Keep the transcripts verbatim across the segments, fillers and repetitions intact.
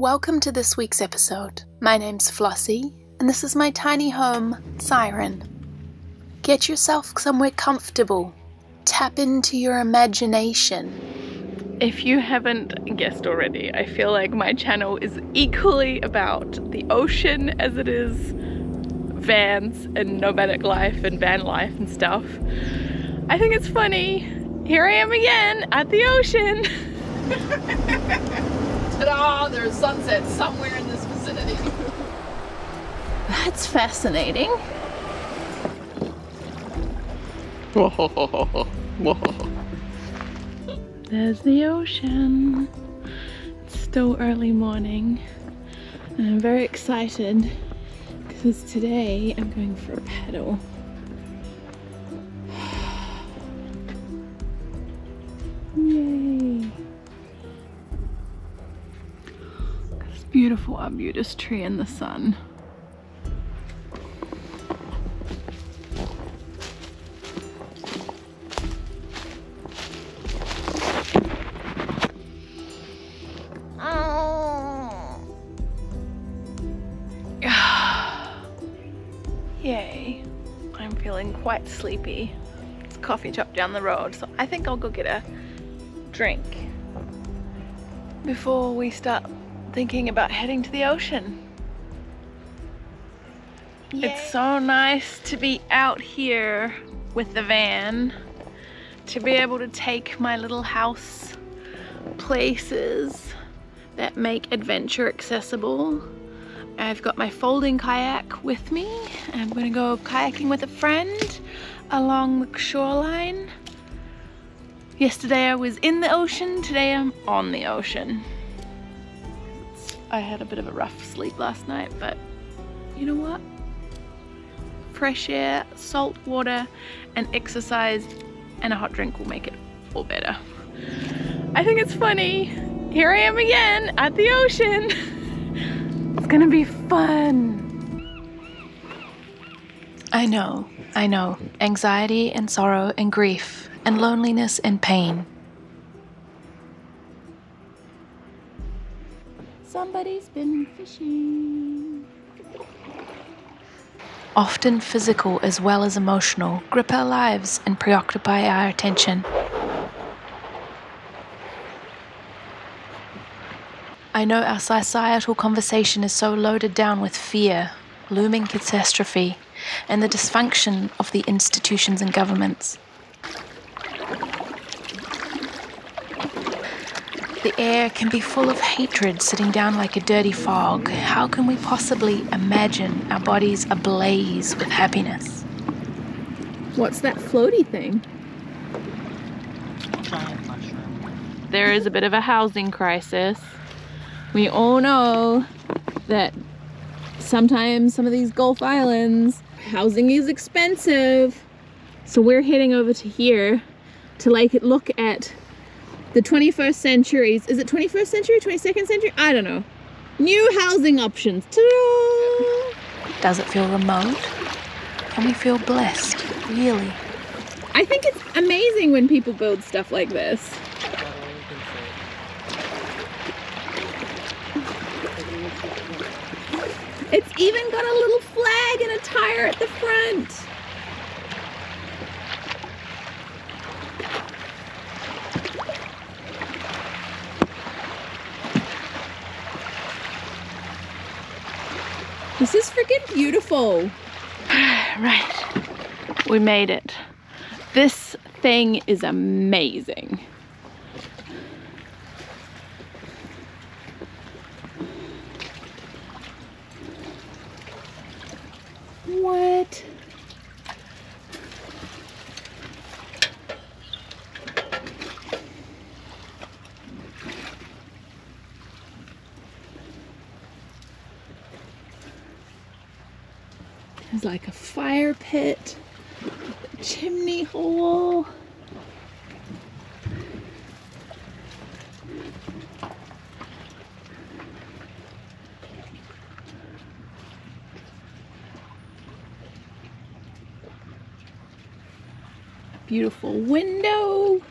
Welcome to this week's episode. My name's Flossie, and this is my tiny home, Siren. Get yourself somewhere comfortable. Tap into your imagination. If you haven't guessed already, I feel like my channel is equally about the ocean as it is vans and nomadic life and van life and stuff. I think it's funny. Here I am again at the ocean. Ta-da! There's sunset somewhere in this vicinity. That's fascinating. Whoa, whoa. There's the ocean. It's still early morning and I'm very excited because today I'm going for a paddle. Yay! Beautiful arbutus tree in the sun. Oh. Yay. I'm feeling quite sleepy. It's a coffee shop down the road, so I think I'll go get a drink before we start thinking about heading to the ocean. Yay. It's so nice to be out here with the van, to be able to take my little house places that make adventure accessible. I've got my folding kayak with me. I'm gonna go kayaking with a friend along the shoreline. Yesterday I was in the ocean, today I'm on the ocean. I had a bit of a rough sleep last night, but you know what? Fresh air, salt water, and exercise and a hot drink will make it all better. I think it's funny. Here I am again at the ocean. It's gonna be fun. I know, I know. Anxiety and sorrow and grief and loneliness and pain. Somebody's been fishing. Often physical as well as emotional, grip our lives and preoccupy our attention. I know our societal conversation is so loaded down with fear, looming catastrophe, and the dysfunction of the institutions and governments. The air can be full of hatred sitting down like a dirty fog. How can we possibly imagine our bodies ablaze with happiness? What's that floaty thing? There is a bit of a housing crisis. We all know that sometimes some of these Gulf Islands, housing is expensive. So we're heading over to here to like look at the twenty-first century's, is it twenty-first century, twenty-second century? I don't know. New housing options. Ta-da! Does it feel remote? Can we feel blessed, really? I think it's amazing when people build stuff like this. It's even got a little flag and a tire at the front. This is freaking beautiful. Right, we made it. This thing is amazing. What? There's like a fire pit, a chimney hole. Beautiful window.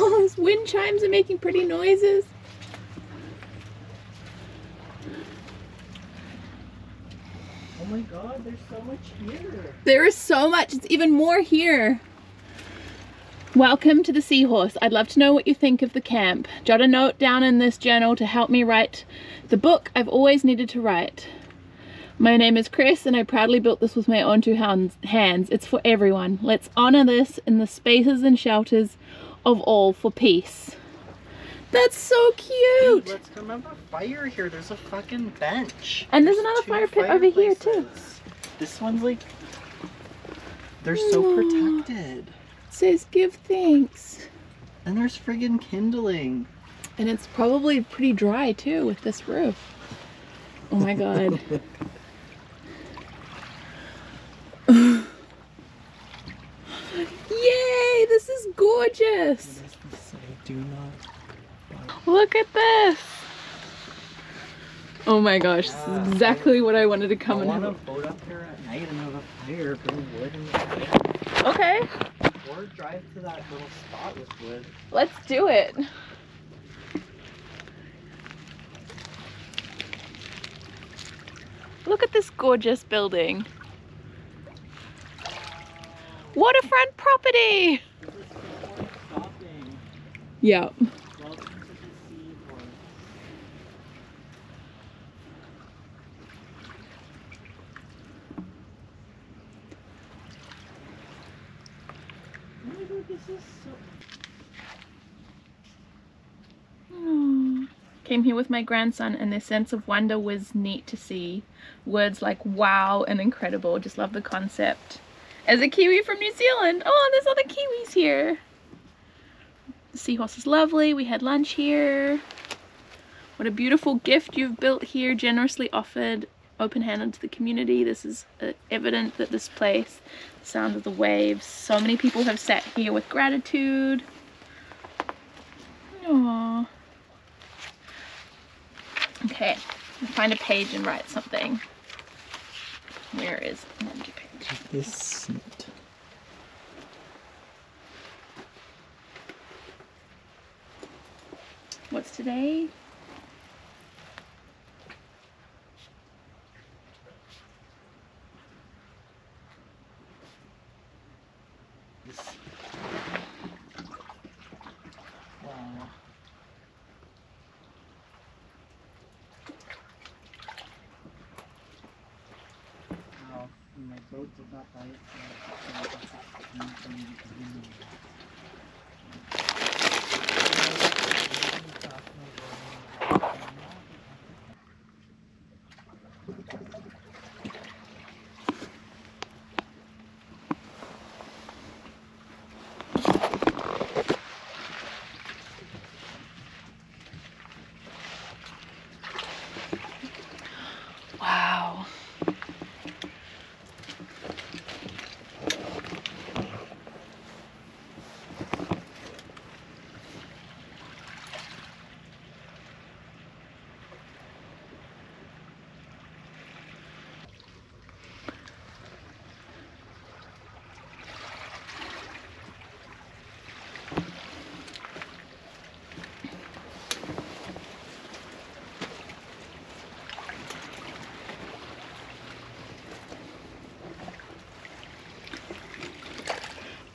all those wind chimes are making pretty noises. Oh my god, there's so much here. There is so much. It's even more here. Welcome to the Seahorse. I'd love to know what you think of the camp. Jot a note down in this journal to help me write the book I've always needed to write. My name is Chris and I proudly built this with my own two hands. It's for everyone. Let's honor this in the spaces and shelters of all for peace. That's so cute! Dude, let's remember fire here. There's a fucking bench. And there's, there's another fire pit over here too. This one's like... They're so Aww. protected. Says give thanks, and there's friggin' kindling, and it's probably pretty dry too with this roof. Oh my god. Yay, this is gorgeous. Look at this. Oh my gosh, this is exactly what I wanted to come and have. I want to boat up here at night and have a fire, burn wood and stuff. Okay. Or drive to that little spot with wood. Let's do it. Look at this gorgeous building. Waterfront property! This is Seahorse stopping. Yep. Welcome to the Seahorse. This is so... Aww. Came here with my grandson and their sense of wonder was neat to see. Words like wow and incredible. Just love the concept. As a Kiwi from New Zealand. Oh, there's other Kiwis here. The Seahorse is lovely. We had lunch here. What a beautiful gift you've built here. Generously offered, open-handed to the community. This is uh, evident that this place, the sound of the waves, so many people have sat here with gratitude. Aww. Okay, I'll find a page and write something. Where is an empty page? This seat. What's today?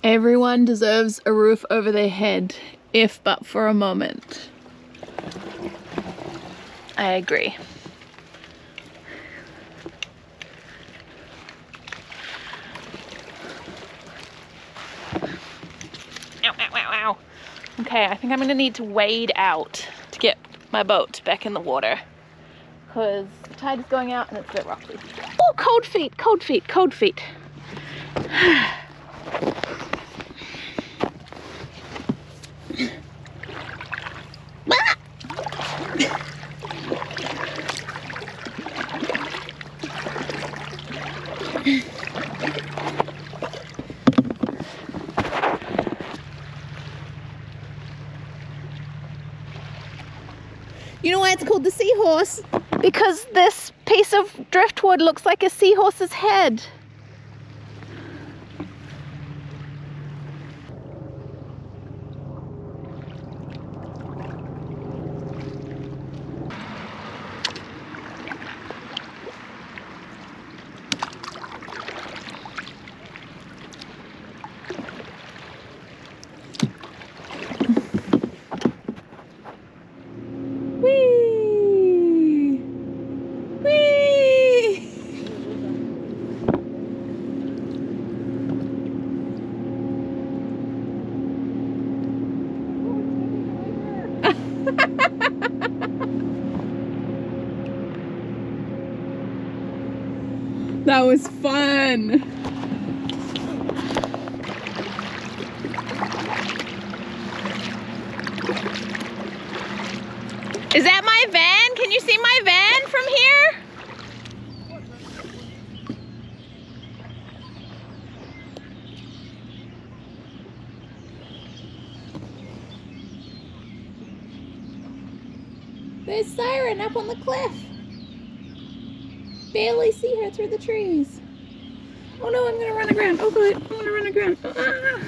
Everyone deserves a roof over their head, if but for a moment. I agree. Ow, ow, ow, ow. Okay, I think I'm gonna need to wade out to get my boat back in the water. Cause the tide is going out and it's a bit rocky. Oh, cold feet, cold feet, cold feet. You know why it's called the Seahorse? Because this piece of driftwood looks like a seahorse's head. was fun. Is that my van? Can you see my van from here? There's Siren up on the cliff. Barely see her through the trees. Oh no, I'm gonna run aground. Oh good, I'm gonna run aground. Ah.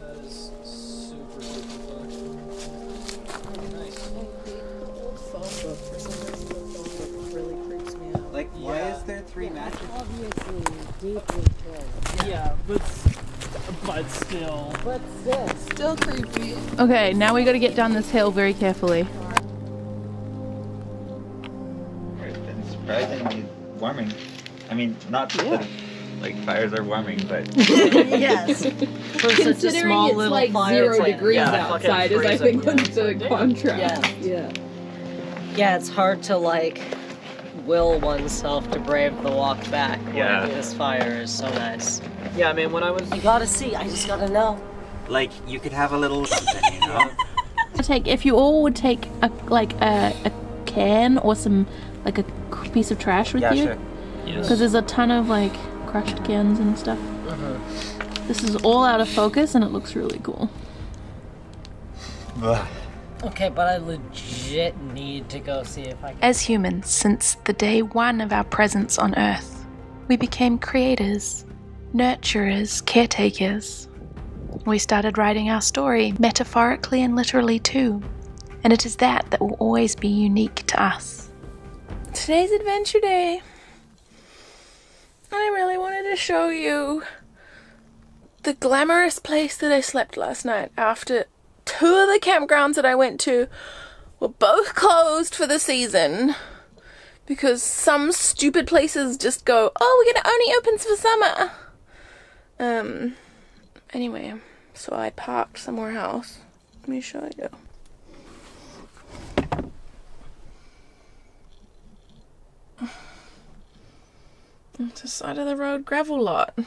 That is super, super fun. Nice. Really creeps me out. Like, yeah. Why is there three yeah, matches? Obviously, deeply good. Yeah, yeah but, but still. But still. Still creepy. Okay, now we gotta get down this hill very carefully. It's been surprisingly warming. I mean, not yeah. the. Like, fires are warming, but... yes. For such a small it's little like fire, zero it's like degrees yeah, outside is, I think, yeah. the yeah. contrast. Yeah. yeah. Yeah, it's hard to, like, will oneself to brave the walk back yeah. when this fire is so nice. Yeah, I mean, when I was... You gotta see, I just gotta know. Like, you could have a little... you know? Take, if you all would take, a, like, a, a can or some, like, a piece of trash with yeah, you. Yeah, sure. Because yes. there's a ton of, like... crushed cans and stuff. Uh-huh. This is all out of focus and it looks really cool. Ugh. Okay, but I legit need to go see if I can. As humans, since the day one of our presence on Earth, we became creators, nurturers, caretakers. We started writing our story, metaphorically and literally too, and it is that that will always be unique to us. Today's adventure day. And I really wanted to show you the glamorous place that I slept last night after two of the campgrounds that I went to were both closed for the season because some stupid places just go, oh, we're gonna only opens for summer. Um, anyway, so I parked somewhere else. Let me show you. It's the side of the road gravel lot. At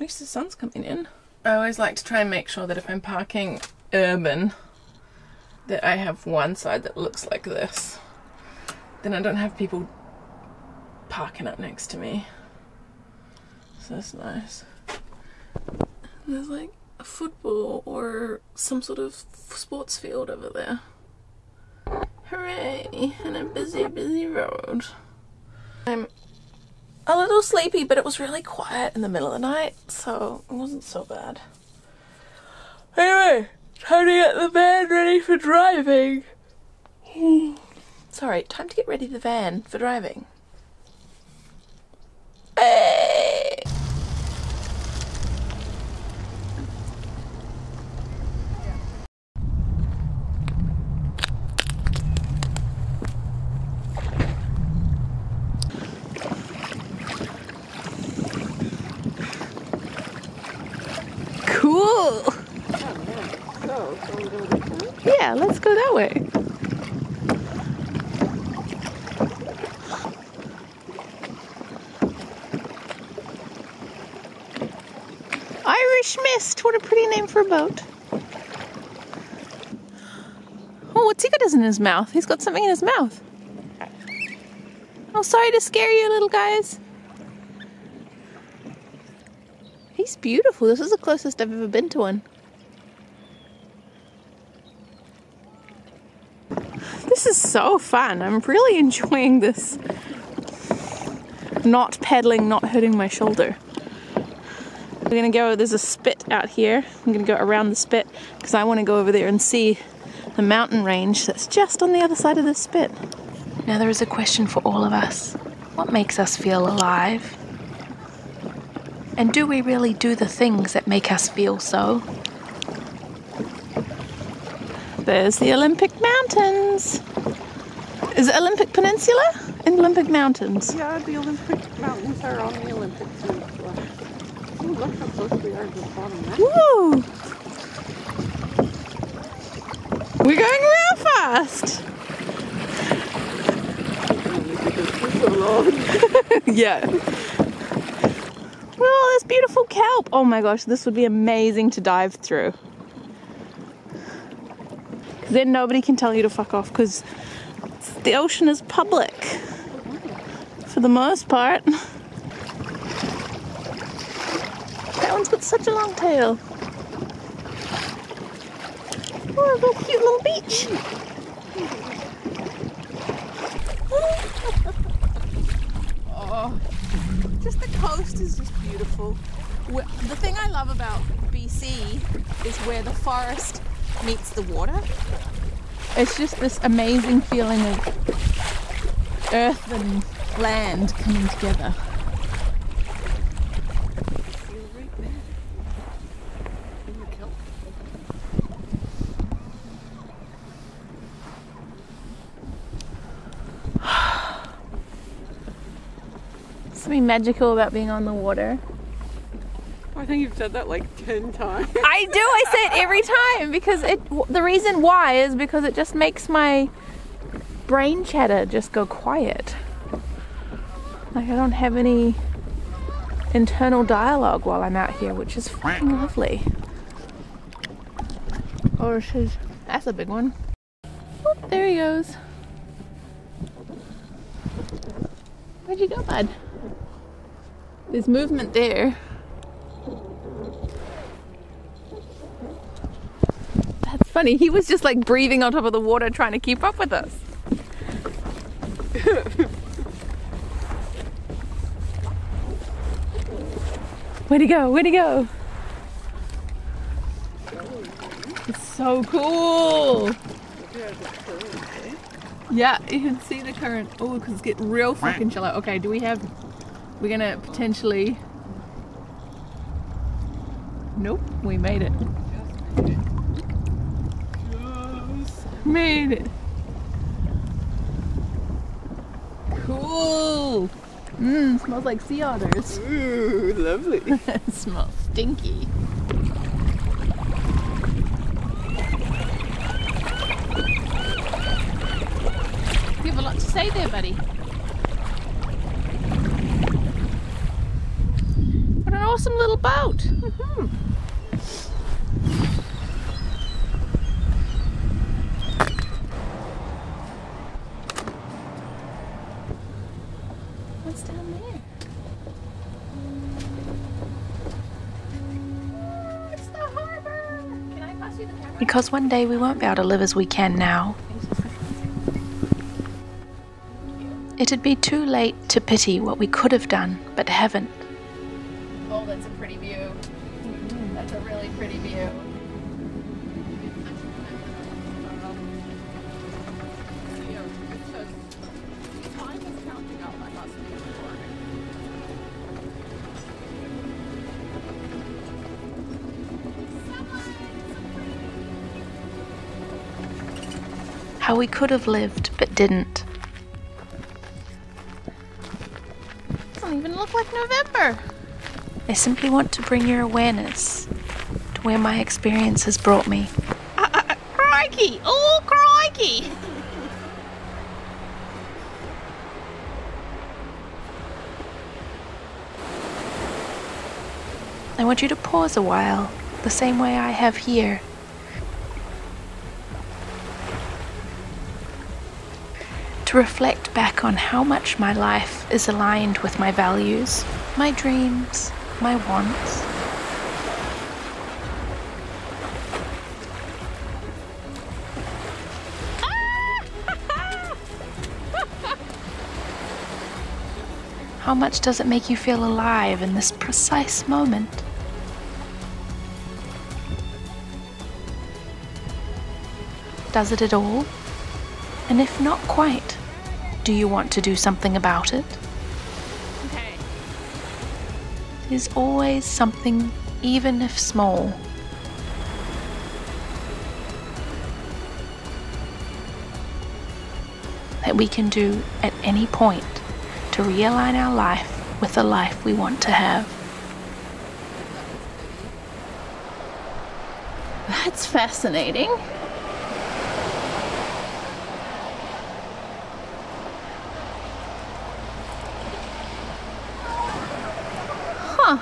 least the sun's coming in. I always like to try and make sure that if I'm parking urban, that I have one side that looks like this. Then I don't have people parking up next to me. So that's nice. And there's like a football or some sort of sports field over there. Hooray! And a busy, busy road. I'm a little sleepy, but it was really quiet in the middle of the night, so it wasn't so bad. Anyway, time to get the van ready for driving. Sorry, time to get ready the van for driving. Hey! Yeah, let's go that way. Irish Mist, what a pretty name for a boat. Oh, what's he got in his mouth? He's got something in his mouth. Oh, sorry to scare you little guys. He's beautiful. This is the closest I've ever been to one. This is so fun. I'm really enjoying this. Not paddling, not hurting my shoulder. We're gonna go, there's a spit out here. I'm gonna go around the spit because I want to go over there and see the mountain range that's just on the other side of the spit. Now there is a question for all of us. What makes us feel alive? And do we really do the things that make us feel so? There's the Olympic Mountains. Is it Olympic Peninsula and Olympic Mountains? Yeah, the Olympic Mountains are on the Olympic Peninsula. Ooh, look how close we are to the bottom now. Woo! We're going real fast! Yeah. Oh, this beautiful kelp. Oh my gosh, this would be amazing to dive through. Then nobody can tell you to fuck off because the ocean is public for the most part. That one's got such a long tail. Oh, a little cute little beach. Oh, just the coast is just beautiful. The thing I love about B C is where the forest meets the water. It's just this amazing feeling of earth and land coming together. Something magical about being on the water. I think you've said that like ten times. I do. I say it every time because it. The reason why is because it just makes my brain chatter just go quiet. Like I don't have any internal dialogue while I'm out here, which is fucking lovely. Oh, she's, that's a big one. Oh, there he goes. Where'd you go, bud? There's movement there. That's funny, he was just like breathing on top of the water trying to keep up with us. Where'd he go? Where'd he go? It's so cool! Yeah, you can see the current. Oh, because it's getting real fucking shallow. Okay, do we have. We're gonna potentially. Nope, we made it. Yes. Made it. Cool. Mmm, smells like sea otters. Ooh, lovely. It smells stinky. You have a lot to say there, buddy. Awesome little boat. Mm-hmm. What's down there? It's the harbor. Can I pass you the camera? Because one day we won't be able to live as we can now. It'd be too late to pity what we could have done but haven't. That's a pretty view. That's a really pretty view. How we could have lived but didn't. It doesn't even look like November. I simply want to bring your awareness to where my experience has brought me. Uh, uh, crikey! Oh, crikey! I want you to pause a while, the same way I have here. To reflect back on how much my life is aligned with my values, my dreams, my wants. How much does it make you feel alive in this precise moment? Does it at all? And if not quite, do you want to do something about it? is always something, even if small. That we can do at any point to realign our life with the life we want to have. That's fascinating. Huh.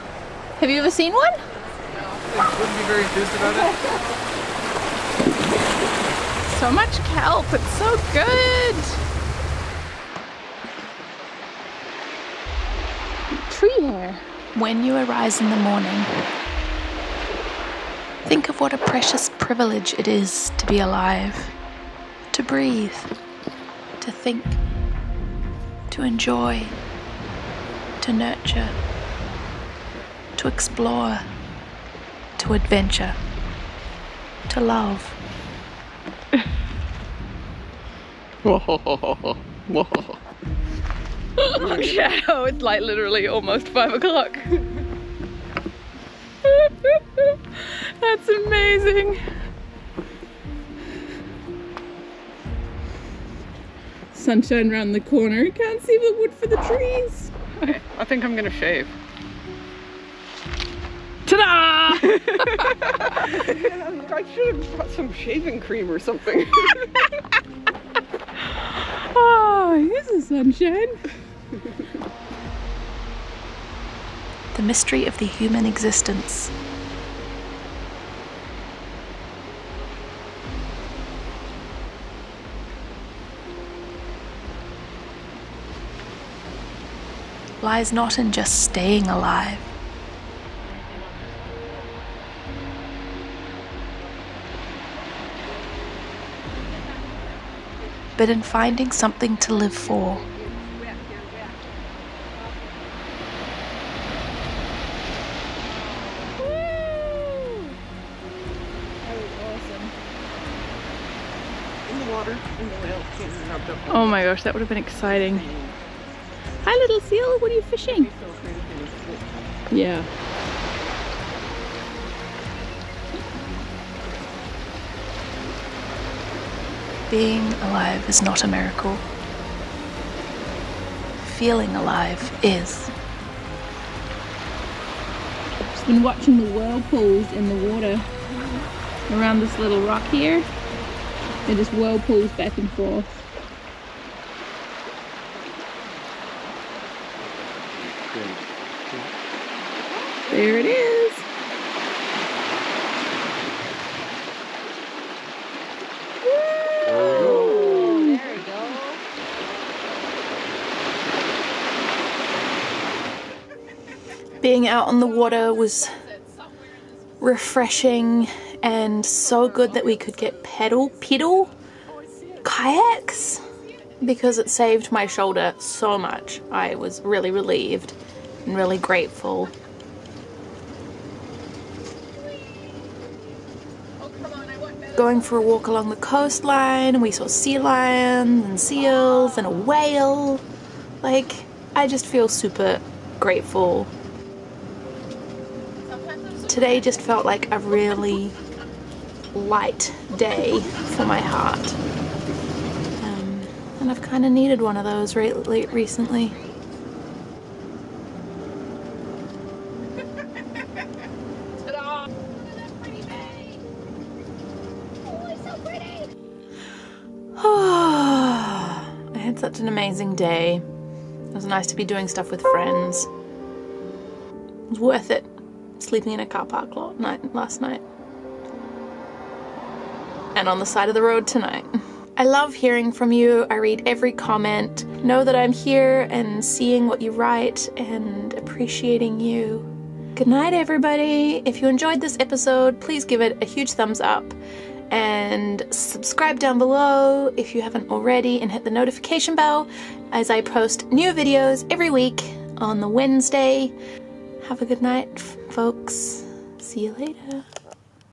Have you ever seen one? No. I wouldn't be very enthused about it. So much kelp. It's so good. When you arise in the morning, think of what a precious privilege it is to be alive, to breathe, to think, to enjoy, to nurture, to explore, to adventure, to love. Long shadow, it's like literally almost five o'clock. That's amazing. Sunshine around the corner, can't see the wood for the trees. Okay, I think I'm gonna shave. Ta-da! I should have brought some shaving cream or something. Oh, here's the sunshine. The mystery of the human existence. Lies not in just staying alive, but in finding something to live for. Oh my gosh, that would have been exciting. Hi little seal, what are you fishing? Yeah. Being alive is not a miracle. Feeling alive is. Just been watching the whirlpools in the water around this little rock here. It just whirlpools back and forth. There it is. Woo! There we go. Being out on the water was refreshing and so good that we could get paddle pedal kayaks because it saved my shoulder so much. I was really relieved and really grateful. Going for a walk along the coastline, and we saw sea lions and seals and a whale. Like, I just feel super grateful. Today just felt like a really light day for my heart. Um, and I've kind of needed one of those re late recently. Such an amazing day. It was nice to be doing stuff with friends. It was worth it, sleeping in a car park lot night last night. And on the side of the road tonight. I love hearing from you. I read every comment. Know that I'm here and seeing what you write and appreciating you. Good night, everybody. If you enjoyed this episode, please give it a huge thumbs up. And subscribe down below if you haven't already, and hit the notification bell as I post new videos every week on the Wednesday. Have a good night, folks. See you later.